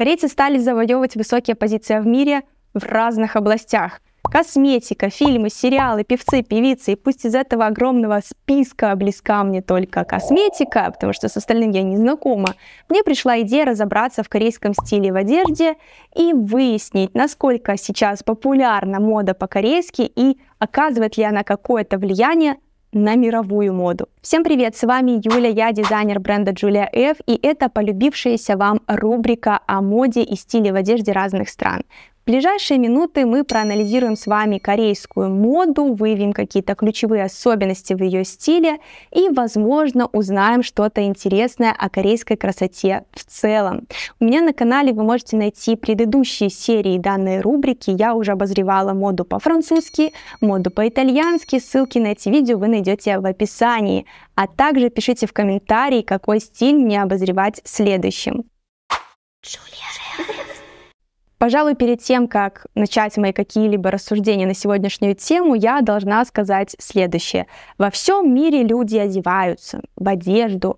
Корейцы стали завоевывать высокие позиции в мире в разных областях. Косметика, фильмы, сериалы, певцы, певицы. И пусть из этого огромного списка близка мне только косметика, потому что с остальным я не знакома, мне пришла идея разобраться в корейском стиле в одежде и выяснить, насколько сейчас популярна мода по-корейски и оказывает ли она какое-то влияние на мировую моду. Всем привет, с вами Юля, я дизайнер бренда Julia F, и это полюбившаяся вам рубрика о моде и стиле в одежде разных стран. В ближайшие минуты мы проанализируем с вами корейскую моду, выявим какие-то ключевые особенности в ее стиле и, возможно, узнаем что-то интересное о корейской красоте в целом. У меня на канале вы можете найти предыдущие серии данной рубрики. Я уже обозревала моду по-французски, моду по-итальянски. Ссылки на эти видео вы найдете в описании. А также пишите в комментарии, какой стиль мне обозревать следующим. Пожалуй, перед тем, как начать мои какие-либо рассуждения на сегодняшнюю тему, я должна сказать следующее. Во всем мире люди одеваются в одежду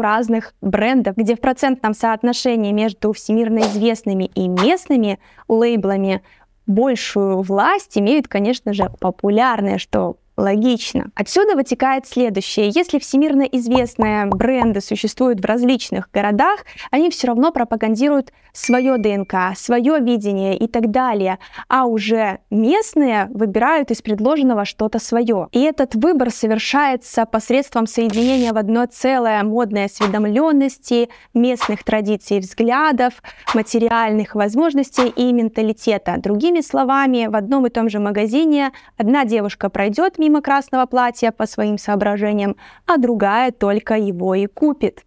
разных брендов, где в процентном соотношении между всемирно известными и местными лейблами большую власть имеют, конечно же, популярные, что логично. Отсюда вытекает следующее. Если всемирно известные бренды существуют в различных городах, они все равно пропагандируют свое ДНК, свое видение и так далее, а уже местные выбирают из предложенного что-то свое. И этот выбор совершается посредством соединения в одно целое модной осведомленности, местных традиций, взглядов, материальных возможностей и менталитета. Другими словами, в одном и том же магазине одна девушка пройдет мимо красного платья по своим соображениям, а другая только его и купит.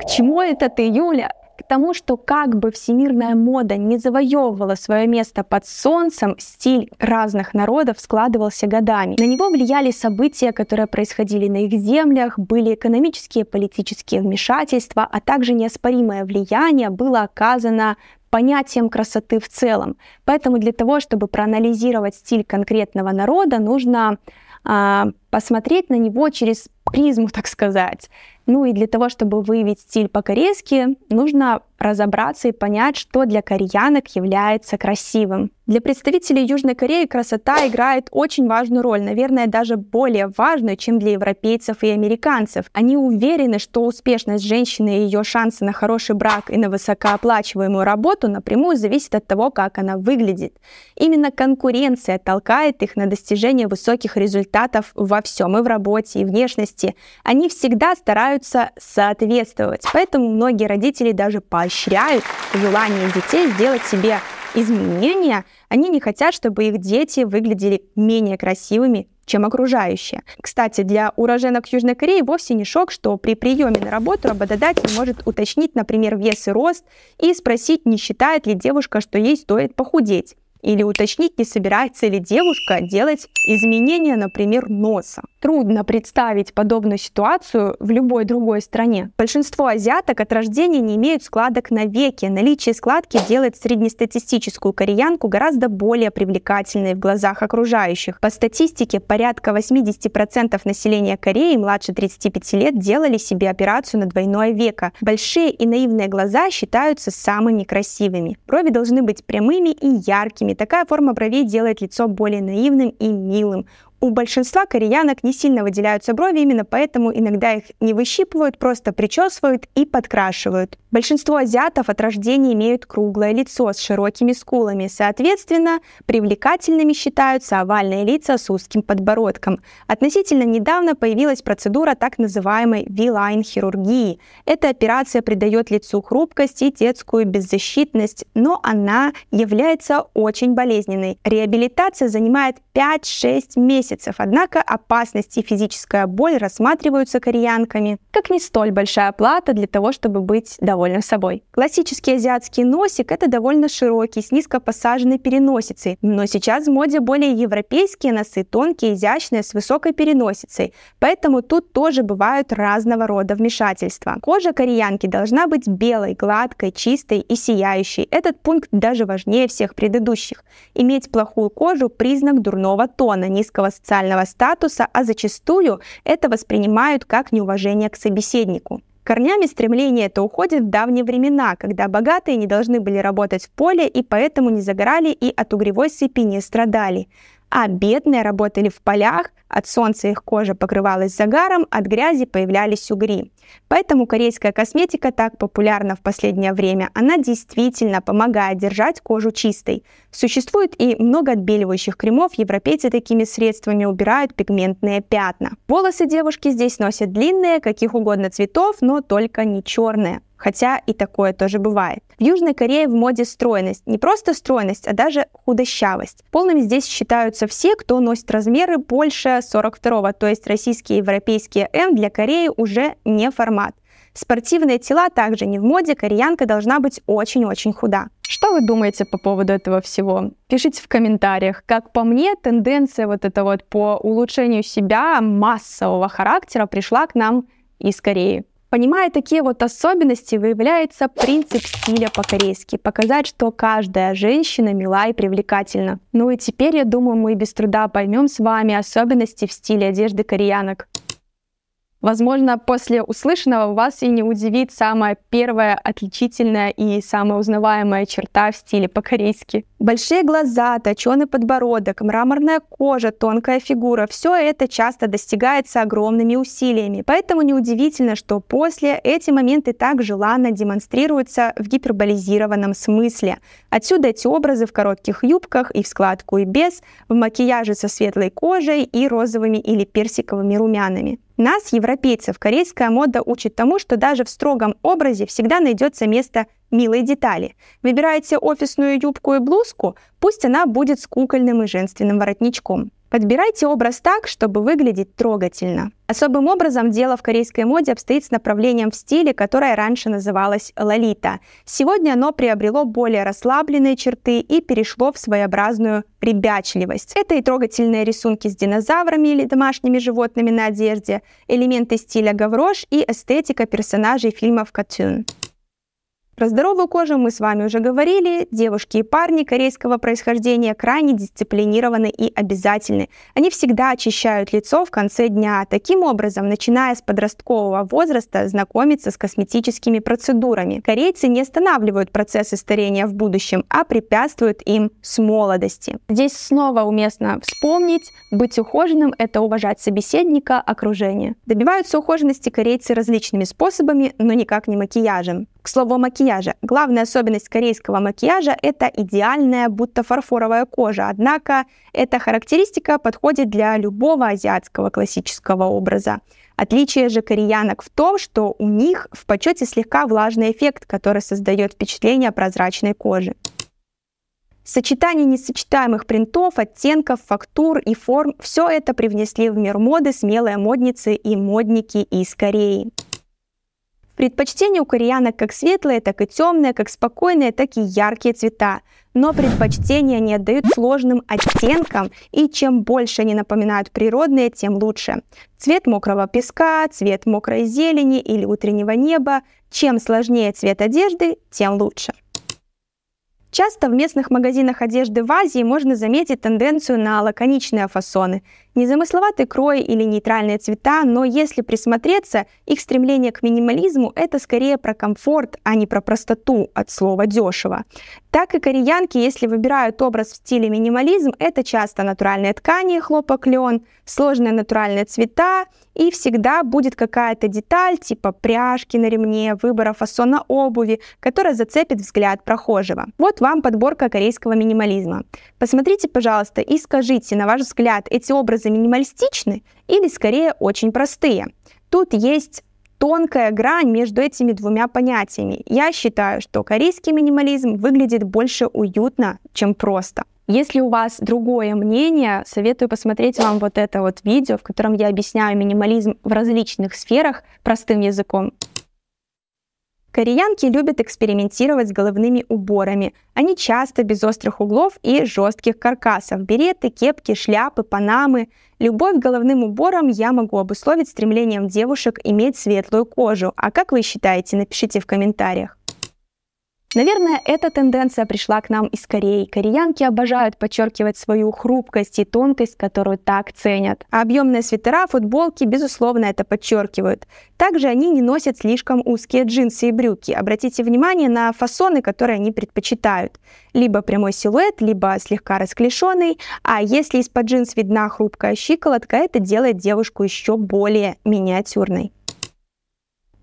К чему это ты, Юля? К тому, что как бы всемирная мода не завоевывала свое место под солнцем, стиль разных народов складывался годами. На него влияли события, которые происходили на их землях, были экономические, политические вмешательства, а также неоспоримое влияние было оказано понятием красоты в целом. Поэтому для того, чтобы проанализировать стиль конкретного народа, нужно посмотреть на него через призму, так сказать. Ну и для того, чтобы выявить стиль по-корейски, нужно разобраться и понять, что для кореянок является красивым. Для представителей Южной Кореи красота играет очень важную роль, наверное, даже более важную, чем для европейцев и американцев. Они уверены, что успешность женщины и ее шансы на хороший брак и на высокооплачиваемую работу напрямую зависит от того, как она выглядит. Именно конкуренция толкает их на достижение высоких результатов во всем, и в работе, и внешности. Они всегда стараются соответствовать, поэтому многие родители даже поощряют желание детей сделать себе изменения. Они не хотят, чтобы их дети выглядели менее красивыми, чем окружающие. Кстати, для уроженок Южной Кореи вовсе не шок, что при приеме на работу работодатель может уточнить, например, вес и рост и спросить, не считает ли девушка, что ей стоит похудеть, или уточнить, не собирается ли девушка делать изменения, например, носа. Трудно представить подобную ситуацию в любой другой стране. Большинство азиаток от рождения не имеют складок навеки. Наличие складки делает среднестатистическую кореянку гораздо более привлекательной в глазах окружающих. По статистике, порядка 80% населения Кореи младше 35 лет делали себе операцию на двойное веко. Большие и наивные глаза считаются самыми красивыми. Брови должны быть прямыми и яркими. Такая форма бровей делает лицо более наивным и милым. У большинства кореянок не сильно выделяются брови, именно поэтому иногда их не выщипывают, просто причесывают и подкрашивают. Большинство азиатов от рождения имеют круглое лицо с широкими скулами. Соответственно, привлекательными считаются овальные лица с узким подбородком. Относительно недавно появилась процедура так называемой V-Line хирургии. Эта операция придает лицу хрупкость и детскую беззащитность, но она является очень болезненной. Реабилитация занимает 5-6 месяцев. Однако опасность и физическая боль рассматриваются кореянками как не столь большая плата для того, чтобы быть довольным собой. Классический азиатский носик — это довольно широкий, с низко посаженной переносицей, но сейчас в моде более европейские носы, тонкие, изящные, с высокой переносицей, поэтому тут тоже бывают разного рода вмешательства. Кожа кореянки должна быть белой, гладкой, чистой и сияющей. Этот пункт даже важнее всех предыдущих. Иметь плохую кожу — признак дурного тона, низкого социального статуса, а зачастую это воспринимают как неуважение к собеседнику. Корнями стремление это уходит в давние времена, когда богатые не должны были работать в поле и поэтому не загорали и от угревой сыпи не страдали. А бедные работали в полях, от солнца их кожа покрывалась загаром, от грязи появлялись угри. Поэтому корейская косметика так популярна в последнее время. Она действительно помогает держать кожу чистой. Существует и много отбеливающих кремов, европейцы такими средствами убирают пигментные пятна. Волосы девушки здесь носят длинные, каких угодно цветов, но только не черные. Хотя и такое тоже бывает. В Южной Корее в моде стройность. Не просто стройность, а даже худощавость. Полными здесь считаются все, кто носит размеры больше 42-го, то есть российские и европейские М для Кореи уже не формат. Спортивные тела также не в моде, кореянка должна быть очень-очень худа. Что вы думаете по поводу этого всего? Пишите в комментариях. Как по мне, тенденция вот эта по улучшению себя массового характера пришла к нам из Кореи. Понимая такие особенности, выявляется принцип стиля по-корейски. Показать, что каждая женщина мила и привлекательна. Ну и теперь, я думаю, мы без труда поймем с вами особенности в стиле одежды кореянок. Возможно, после услышанного вас и не удивит самая первая отличительная и самая узнаваемая черта в стиле по-корейски. Большие глаза, точеный подбородок, мраморная кожа, тонкая фигура – все это часто достигается огромными усилиями. Поэтому неудивительно, что после эти моменты так желанно демонстрируются в гиперболизированном смысле. Отсюда эти образы в коротких юбках и в складку и без, в макияже со светлой кожей и розовыми или персиковыми румянами. Нас, европейцев, корейская мода учит тому, что даже в строгом образе всегда найдется место милые детали. Выбираете офисную юбку и блузку, пусть она будет с кукольным и женственным воротничком. Подбирайте образ так, чтобы выглядеть трогательно. Особым образом дело в корейской моде обстоит с направлением в стиле, которое раньше называлось лолита. Сегодня оно приобрело более расслабленные черты и перешло в своеобразную ребячливость. Это и трогательные рисунки с динозаврами или домашними животными на одежде, элементы стиля Гаврош и эстетика персонажей фильмов Cartoon. Про здоровую кожу мы с вами уже говорили. Девушки и парни корейского происхождения крайне дисциплинированы и обязательны. Они всегда очищают лицо в конце дня. Таким образом, начиная с подросткового возраста, знакомиться с косметическими процедурами. Корейцы не останавливают процессы старения в будущем, а препятствуют им с молодости. Здесь снова уместно вспомнить, быть ухоженным – это уважать собеседника, окружение. Добиваются ухоженности корейцы различными способами, но никак не макияжем. К слову о макияже. Главная особенность корейского макияжа – это идеальная, будто фарфоровая кожа. Однако эта характеристика подходит для любого азиатского классического образа. Отличие же кореянок в том, что у них в почете слегка влажный эффект, который создает впечатление прозрачной кожи. Сочетание несочетаемых принтов, оттенков, фактур и форм – все это привнесли в мир моды смелые модницы и модники из Кореи. Предпочтение у кореянок как светлые, так и темные, как спокойные, так и яркие цвета. Но предпочтение они отдают сложным оттенкам, и чем больше они напоминают природные, тем лучше. Цвет мокрого песка, цвет мокрой зелени или утреннего неба. Чем сложнее цвет одежды, тем лучше. Часто в местных магазинах одежды в Азии можно заметить тенденцию на лаконичные фасоны. Незамысловатый крой или нейтральные цвета, но если присмотреться, их стремление к минимализму – это скорее про комфорт, а не про простоту от слова «дешево». Так и кореянки, если выбирают образ в стиле минимализм, это часто натуральные ткани, хлопок, лен, сложные натуральные цвета, и всегда будет какая-то деталь, типа пряжки на ремне, выбора фасона обуви, которая зацепит взгляд прохожего. Вот вам подборка корейского минимализма. Посмотрите, пожалуйста, и скажите, на ваш взгляд, эти образы минималистичны или скорее очень простые? Тут есть тонкая грань между этими двумя понятиями. Я считаю, что корейский минимализм выглядит больше уютно, чем просто. Если у вас другое мнение, советую посмотреть вам вот это видео, в котором я объясняю минимализм в различных сферах простым языком. Кореянки любят экспериментировать с головными уборами. Они часто без острых углов и жестких каркасов. Береты, кепки, шляпы, панамы. Любовь к головным уборам я могу обусловить стремлением девушек иметь светлую кожу. А как вы считаете, напишите в комментариях. Наверное, эта тенденция пришла к нам из Кореи. Кореянки обожают подчеркивать свою хрупкость и тонкость, которую так ценят. А объемные свитера, футболки, безусловно, это подчеркивают. Также они не носят слишком узкие джинсы и брюки. Обратите внимание на фасоны, которые они предпочитают. Либо прямой силуэт, либо слегка расклешенный. А если из-под джинс видна хрупкая щиколотка, это делает девушку еще более миниатюрной.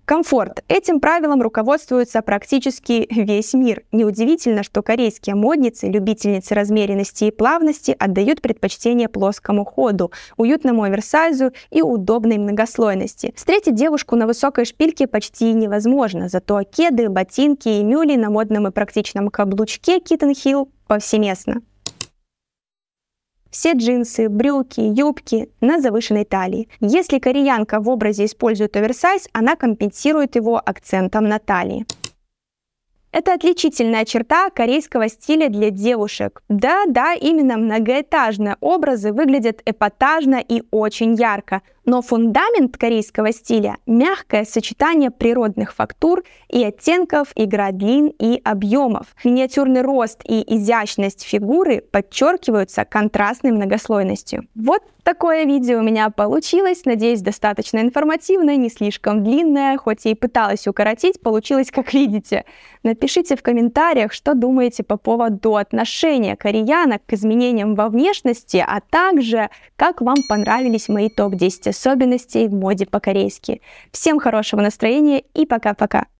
Комфорт. Этим правилом руководствуется практически весь мир. Неудивительно, что корейские модницы, любительницы размеренности и плавности, отдают предпочтение плоскому ходу, уютному оверсайзу и удобной многослойности. Встретить девушку на высокой шпильке почти невозможно, зато кеды, ботинки и мюли на модном и практичном каблучке Kitten Hill повсеместно. Все джинсы, брюки, юбки на завышенной талии. Если кореянка в образе использует оверсайз, она компенсирует его акцентом на талии. Это отличительная черта корейского стиля для девушек. Да, именно многоэтажные образы выглядят эпатажно и очень ярко. Но фундамент корейского стиля – мягкое сочетание природных фактур и оттенков, игра длин и объемов. Миниатюрный рост и изящность фигуры подчеркиваются контрастной многослойностью. Вот такое видео у меня получилось. Надеюсь, достаточно информативное, не слишком длинное. Хоть я и пыталась укоротить, получилось, как видите. Напишите в комментариях, что думаете по поводу отношения кореянок к изменениям во внешности, а также, как вам понравились мои топ-10 особенностей в моде по-корейски. Всем хорошего настроения и пока-пока!